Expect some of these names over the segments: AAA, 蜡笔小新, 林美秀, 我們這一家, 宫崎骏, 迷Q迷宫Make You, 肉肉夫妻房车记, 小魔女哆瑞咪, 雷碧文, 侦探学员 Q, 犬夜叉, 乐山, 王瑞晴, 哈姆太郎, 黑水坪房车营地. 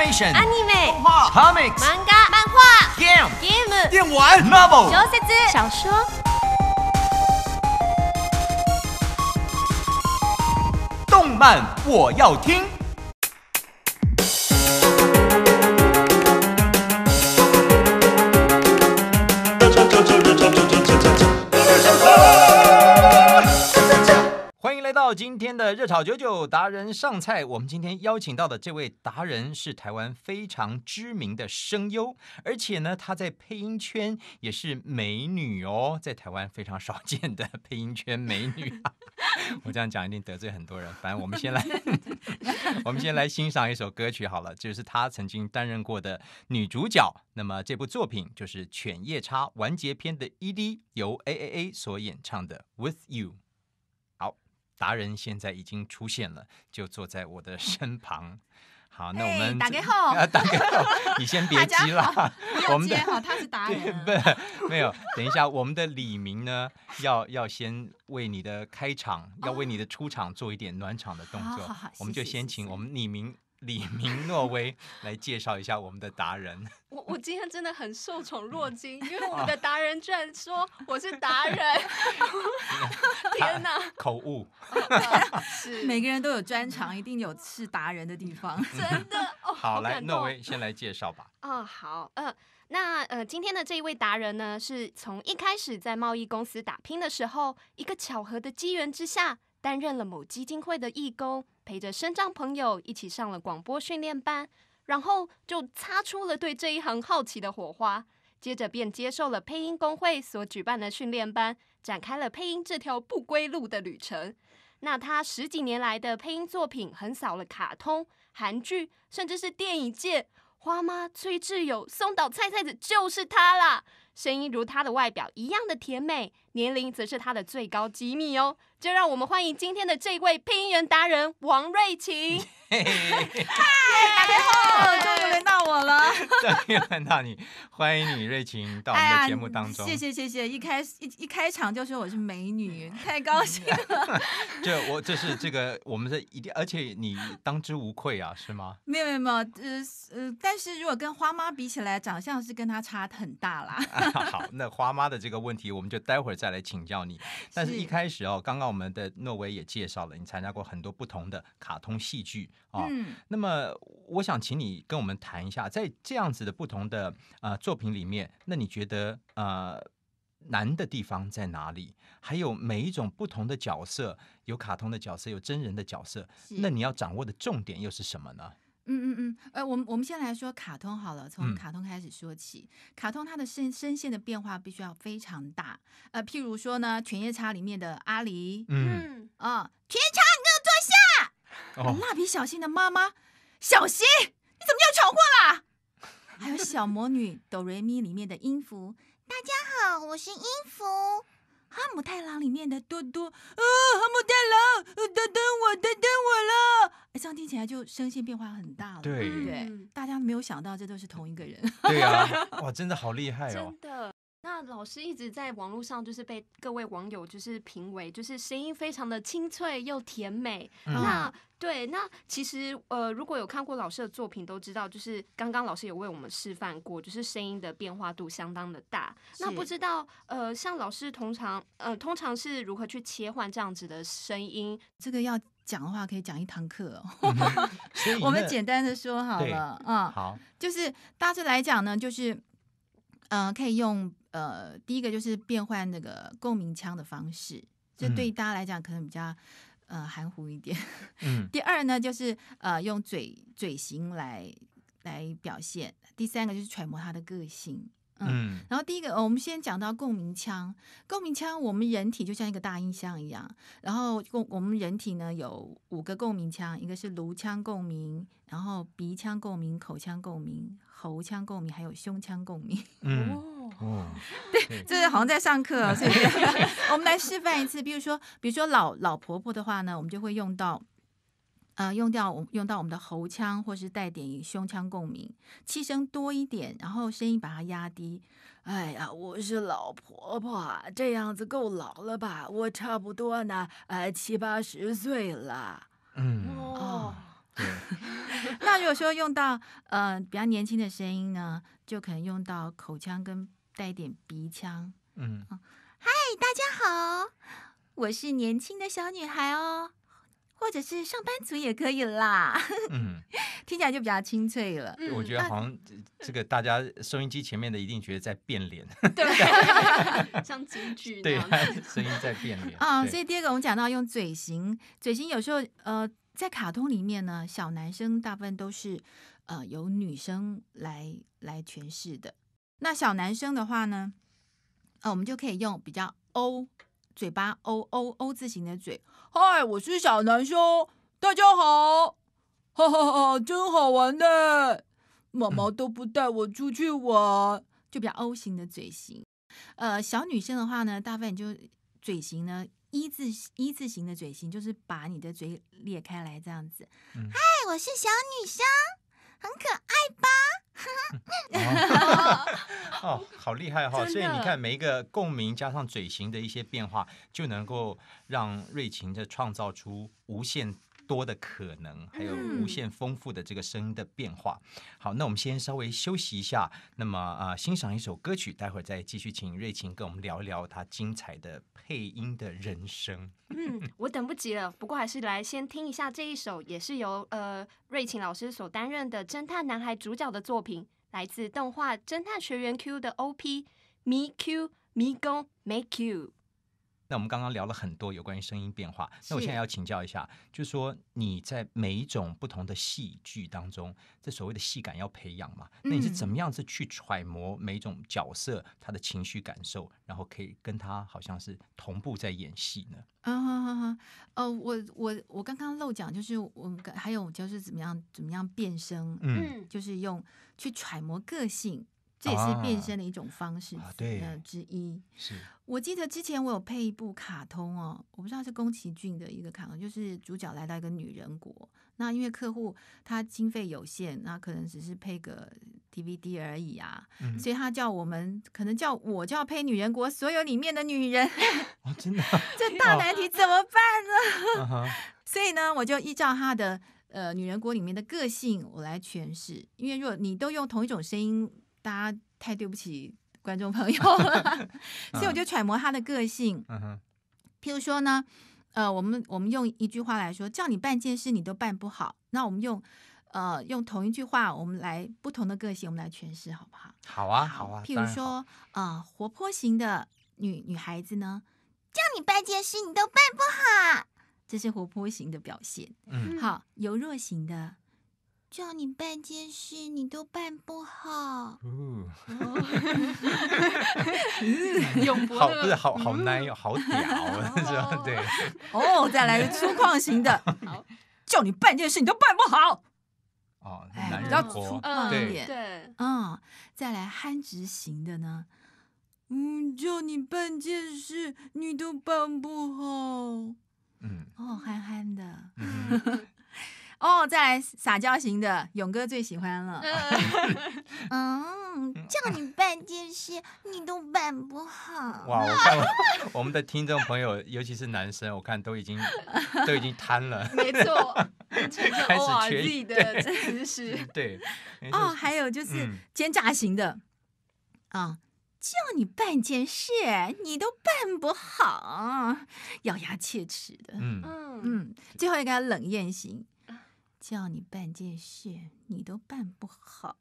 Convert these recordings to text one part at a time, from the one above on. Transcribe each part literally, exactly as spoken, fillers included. animation、anime、动画、comics、漫画、漫画、game、game、电玩、novel、小説、小说。动漫我要听。欢迎来到今天的热炒九九达人上菜。我们今天邀请到的这位达人是台湾非常知名的声优，而且呢，她在配音圈也是美女哦，在台湾非常少见的配音圈美女、啊。我这样讲一定得罪很多人，反正我们先来，我们先来欣赏一首歌曲好了，就是她曾经担任过的女主角。那么这部作品就是《犬夜叉》完结篇的 E D， 由 A A A 所演唱的《With You》。达人现在已经出现了，就坐在我的身旁。好，那我们、欸、打给后啊，打给后，你先别急啦。我们的他是达人，不，没有。等一下，我们的李明呢，要要先为你的开场，要为你的出场做一点暖场的动作。哦、我们就先请我们李明。李明诺威来介绍一下我们的达人。我我今天真的很受宠若惊，因为我们的达人居然说我是达人，天哪！口误、哦，是每个人都有专长，一定有是达人的地方，真的。哦、好，来诺威先来介绍吧。哦，好，嗯、呃。那呃，今天的这一位达人呢，是从一开始在贸易公司打拼的时候，一个巧合的机缘之下，担任了某基金会的义工，陪着身障朋友一起上了广播训练班，然后就擦出了对这一行好奇的火花，接着便接受了配音工会所举办的训练班，展开了配音这条不归路的旅程。那他十几年来的配音作品横扫了卡通、韩剧，甚至是电影界。花妈、崔智友、松岛菜菜子就是他啦！声音如他的外表一样的甜美，年龄则是他的最高机密哦。就让我们欢迎今天的这位配音员达人王瑞晴。嗨，大家好，终于轮到我了，终于轮到你，欢迎你瑞晴到我们的节目当中。哎、谢谢谢谢，一开一一开场就说我是美女，太高兴了。这我这是这个我们的一定，而且你当之无愧啊，是吗？没有没有没有，呃呃，但是如果跟花妈比起来，长相是跟她差很大啦。啊、好，那花妈的这个问题，我们就待会儿再来请教你。但是一开始哦，刚刚我们的诺维也介绍了，你参加过很多不同的卡通戏剧啊、哦嗯。那么，我想请你跟我们谈一下，在这样子的不同的呃作品里面，那你觉得呃难的地方在哪里？还有每一种不同的角色，有卡通的角色，有真人的角色，那你要掌握的重点又是什么呢？嗯嗯嗯，呃，我们我们先来说卡通好了，从卡通开始说起。嗯、卡通它的声声线的变化必须要非常大，呃，譬如说呢，《犬夜叉》里面的阿狸，嗯啊，呃《犬夜叉》你给我坐下！哦、蜡笔小新的妈妈，小新，你怎么又闯祸啦？还有小魔女哆瑞咪里面的音符，大家好，我是音符。哈姆太郎里面的多多，哦，哈姆太郎，等等我，等等我了。这样听起来就声线变化很大了，对不对？嗯、大家没有想到这都是同一个人。对啊，哇，真的好厉害哦！真的。那老师一直在网络上就是被各位网友就是评为就是声音非常的清脆又甜美。嗯、那对，那其实呃，如果有看过老师的作品都知道，就是刚刚老师有为我们示范过，就是声音的变化度相当的大。那不知道呃，像老师通常呃，通常是如何去切换这样子的声音？这个要讲的话可以讲一堂课哦。嗯、我们简单的说好了，嗯，好，就是大致来讲呢，就是呃，可以用。呃，第一个就是变换那个共鸣腔的方式，这对大家来讲可能比较呃含糊一点。嗯、第二呢，就是呃用嘴嘴型来来表现。第三个就是揣摩他的个性。嗯，嗯然后第一个、哦、我们先讲到共鸣腔，共鸣腔我们人体就像一个大音箱一样，然后我们人体呢有五个共鸣腔，一个是颅腔共鸣，然后鼻腔共鸣、口腔共鸣、喉腔共鸣，还有胸腔共鸣。嗯哦，对，这是好像在上课、哦，所以我们来示范一次。比如说，比如说老老婆婆的话呢，我们就会用到，呃，用掉我用到我们的喉腔，或是带点胸腔共鸣，气声多一点，然后声音把它压低。哎呀，我是老婆婆，这样子够老了吧？我差不多呢，呃，七八十岁了。嗯哦。那那如果说用到呃比较年轻的声音呢，就可能用到口腔跟带一点鼻腔。嗯，嗨，大家好，我是年轻的小女孩哦，或者是上班族也可以啦。嗯，听起来就比较清脆了。我觉得好像这个大家收音机前面的一定觉得在变脸，对，像京剧那样，对，声音在变脸啊。所以第二个我们讲到用嘴型，嘴型有时候呃。在卡通里面呢，小男生大部分都是呃由女生来来诠释的。那小男生的话呢，呃，我们就可以用比较 O 嘴巴 O O O 字形的嘴。嗨，我是小男生，大家好，哈哈哈，真好玩呢，妈妈都不带我出去玩，就比较 O 型的嘴型。呃，小女生的话呢，大部分就嘴型呢。一字一字形的嘴型就是把你的嘴裂开来这样子。嗨、嗯，我是小女生，很可爱吧？哦，哦，好厉害哈、哦！所以你看，每一个共鸣加上嘴型的一些变化，就能够让瑞晴的创造出无限多的可能，还有无限丰富的这个声音的变化。嗯、好，那我们先稍微休息一下，那么啊、呃，欣赏一首歌曲，待会儿再继续请瑞晴跟我们聊一聊她精彩的配音的人生。嗯，我等不及了，不过还是来先听一下这一首，也是由呃瑞晴老师所担任的侦探男孩主角的作品，来自动画《侦探学员 Q》的 O P《迷 Q 迷宫 Make You》。那我们刚刚聊了很多有关于声音变化，那我现在要请教一下，就是说你在每一种不同的戏剧当中，这所谓的戏感要培养嘛，那你是怎么样子去揣摩每一种角色他的情绪感受，然后可以跟他好像是同步在演戏呢？嗯哼哼哼，呃，我我我刚刚漏讲，就是我们还有就是怎么样怎么样变声，嗯，就是用去揣摩个性。这也是变身的一种方式之一。是，我记得之前我有配一部卡通哦，我不知道是宫崎骏的一个卡通，就是主角来到一个女人国，那因为客户他经费有限，那可能只是配个 D V D 而已啊，嗯、所以他叫我们，可能叫我就要配女人国所有里面的女人。哦，真的、啊，这大难题怎么办呢？哦、所以呢，我就依照他的呃女人国里面的个性，我来诠释。因为如果你都用同一种声音。大家太对不起观众朋友了，所以我就揣摩他的个性。譬如说呢，呃，我们我们用一句话来说，叫你办件事你都办不好，那我们用呃用同一句话，我们来不同的个性，我们来诠释，好不好？好啊，好啊。譬如说，呃，活泼型的女女孩子呢，叫你办件事你都办不好，这是活泼型的表现。嗯，好，柔弱型的。叫你办件事，你都办不好。嗯，永博好不是好好难又好屌，是吧？对。哦，再来粗犷型的，叫你办件事，你都办不好。哦，哎，比较粗犷一点。对，嗯，再来憨直型的呢，嗯，叫你办件事，你都办不好。嗯，哦，憨憨的。哦，再来撒娇型的，勇哥最喜欢了。嗯，叫你办件事，你都办不好。哇，我看我们的听众朋友，尤其是男生，我看都已经都已经瘫了。没错，开始缺力的姿势。对。哦，还有就是奸诈型的，啊，叫你办件事，你都办不好，咬牙切齿的。嗯嗯，最后一个冷艳型。叫你办件事，你都办不好。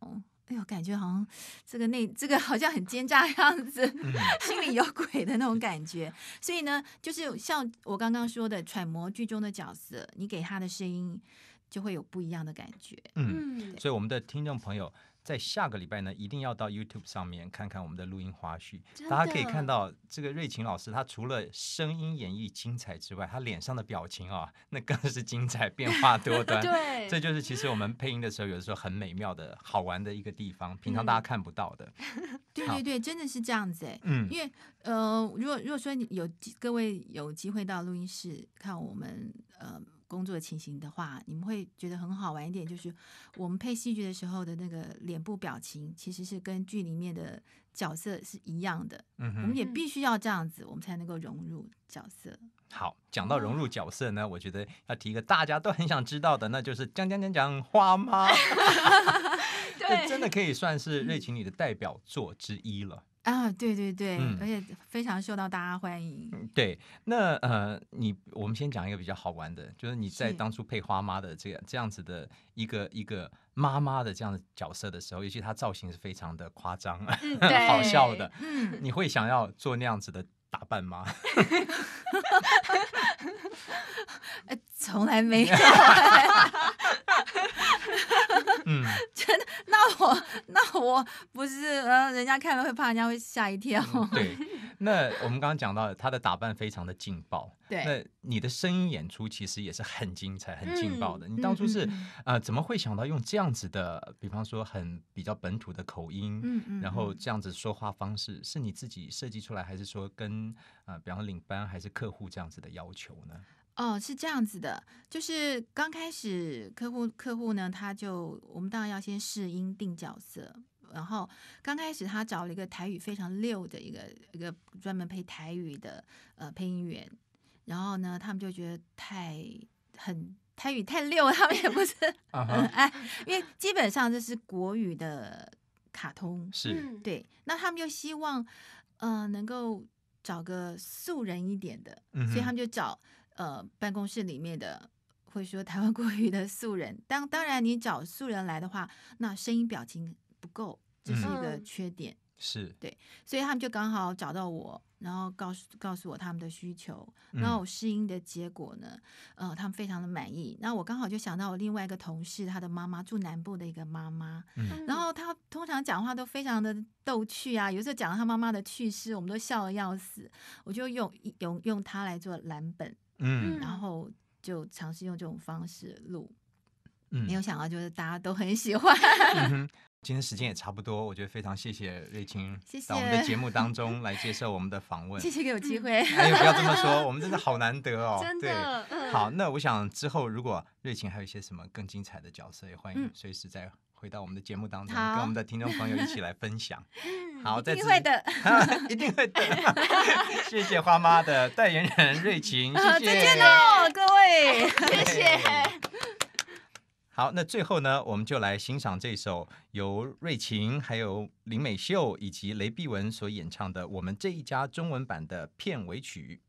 哎呦，感觉好像这个内这个好像很奸诈的样子，嗯、心里有鬼的那种感觉。所以呢，就是像我刚刚说的，揣摩剧中的角色，你给他的声音就会有不一样的感觉。嗯，所以我们的听众朋友在下个礼拜呢，一定要到 YouTube 上面看看我们的录音花絮。大家可以看到，这个瑞晴老师她除了声音演绎精彩之外，她脸上的表情啊、哦，那更是精彩，变化多端。对，这就是其实我们配音的时候，有的时候很美妙的好玩的一个地方，平常大家看不到的。嗯、对对对，真的是这样子哎。嗯，因为呃，如果如果说有各位有机会到录音室看我们呃工作情形的话，你们会觉得很好玩一点，就是我们配戏剧的时候的那个脸部表情其实是跟剧里面的角色是一样的，嗯，我们也必须要这样子，我们才能够融入角色。好，讲到融入角色呢，我觉得要提一个大家都很想知道的，那就是讲讲讲讲花妈对，真的可以算是瑞晴你的代表作之一了啊，对对对，嗯，而且非常受到大家欢迎。对，那呃，你我们先讲一个比较好玩的，就是你在当初配花妈的这个这样子的一个一个妈妈的这样的角色的时候，尤其她造型是非常的夸张，嗯，好笑的，嗯，你会想要做那样子的打扮吗？从来没有，欸。嗯，真的？那我那我不是，呃，人家看了会怕，人家会吓一跳。嗯，对，那我们刚刚讲到他的打扮非常的劲爆，对，那你的声音演出其实也是很精彩、很劲爆的。嗯，你当初是，嗯，呃，怎么会想到用这样子的，比方说很比较本土的口音，嗯嗯，然后这样子说话方式，是你自己设计出来，还是说跟呃，比方领班还是客户这样子的要求呢？哦，是这样子的，就是刚开始客户客户呢，他就我们当然要先试音定角色，然后刚开始他找了一个台语非常溜的一个一个专门配台语的呃配音员，然后呢，他们就觉得太很台语太溜，他们也不是很爱，uh huh. 因为基本上这是国语的卡通，是对，那他们就希望呃能够找个素人一点的，嗯，所以他们就找。呃，办公室里面的会说台湾国语的素人，当当然你找素人来的话，那声音表情不够，这是一个缺点。嗯，是，对，所以他们就刚好找到我，然后告诉告诉我他们的需求，然后我试音的结果呢，呃，他们非常的满意。那我刚好就想到我另外一个同事，他的妈妈住南部的一个妈妈，嗯，然后他通常讲话都非常的逗趣啊，有时候讲他妈妈的趣事，我们都笑得要死。我就用用用他来做蓝本。嗯，然后就尝试用这种方式录，嗯，没有想到就是大家都很喜欢。嗯，今天时间也差不多，我觉得非常谢谢瑞晴到我们的节目当中来接受我们的访问，谢谢给我机会。哎，不要这么说，我们真的好难得哦，真的。对，好，那我想之后如果瑞晴还有一些什么更精彩的角色，也欢迎随时再回到我们的节目当中，跟我们的听众朋友一起来分享。好，一定会的，一定会的。谢谢花妈的代言人瑞晴，谢谢，再见喽，各位，谢谢。好，那最后呢，我们就来欣赏这首由瑞晴、还有林美秀以及雷碧文所演唱的《我们这一家》中文版的片尾曲。